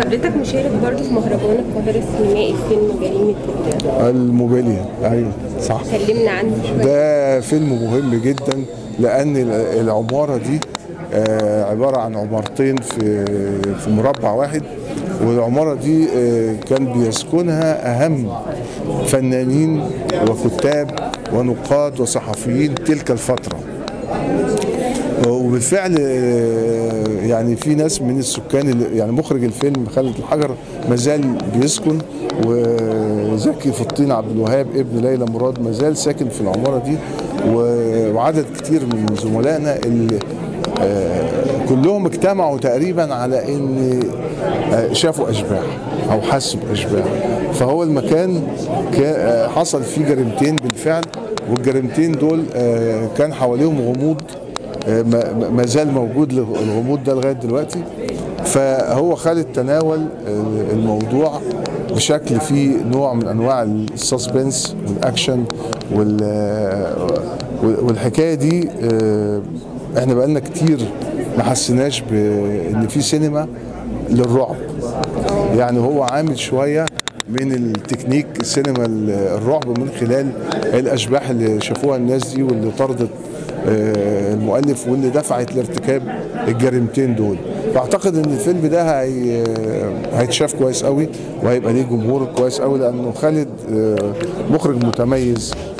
حضرتك مشارك برضه في مهرجان القاهرة السينمائي فيلم جريمة الإيموبيليا. ايوه صح، كلمنا عنه شوية. ده فيلم مهم جدا لأن العمارة دي عبارة عن عمارتين في مربع واحد، والعمارة دي كان بيسكنها أهم فنانين وكتاب ونقاد وصحفيين تلك الفترة، وبالفعل يعني في ناس من السكان، يعني مخرج الفيلم خالد الحجر مازال بيسكن، وزكي في الطين عبد الوهاب ابن ليلى مراد مازال ساكن في العمارة دي، وعدد كتير من زملائنا اللي كلهم اجتمعوا تقريبا على ان شافوا اشباح او حسوا باشباح. فهو المكان حصل فيه جريمتين بالفعل، والجريمتين دول كان حواليهم غموض ما زال موجود الغموض ده لغايه دلوقتي. فهو خالد تناول الموضوع بشكل فيه نوع من انواع السسبنس والاكشن والحكايه دي. احنا بقالنا كتير ما حسيناش بان في سينما للرعب، يعني هو عامل شويه من التكنيك سينما الرعب من خلال الاشباح اللي شافوها الناس دي، واللي طردت المؤلف، واللي دفعت لارتكاب الجريمتين دول. فاعتقد ان الفيلم ده هيتشاف كويس قوي، وهيبقى ليه جمهور كويس قوي، لانه خالد مخرج متميز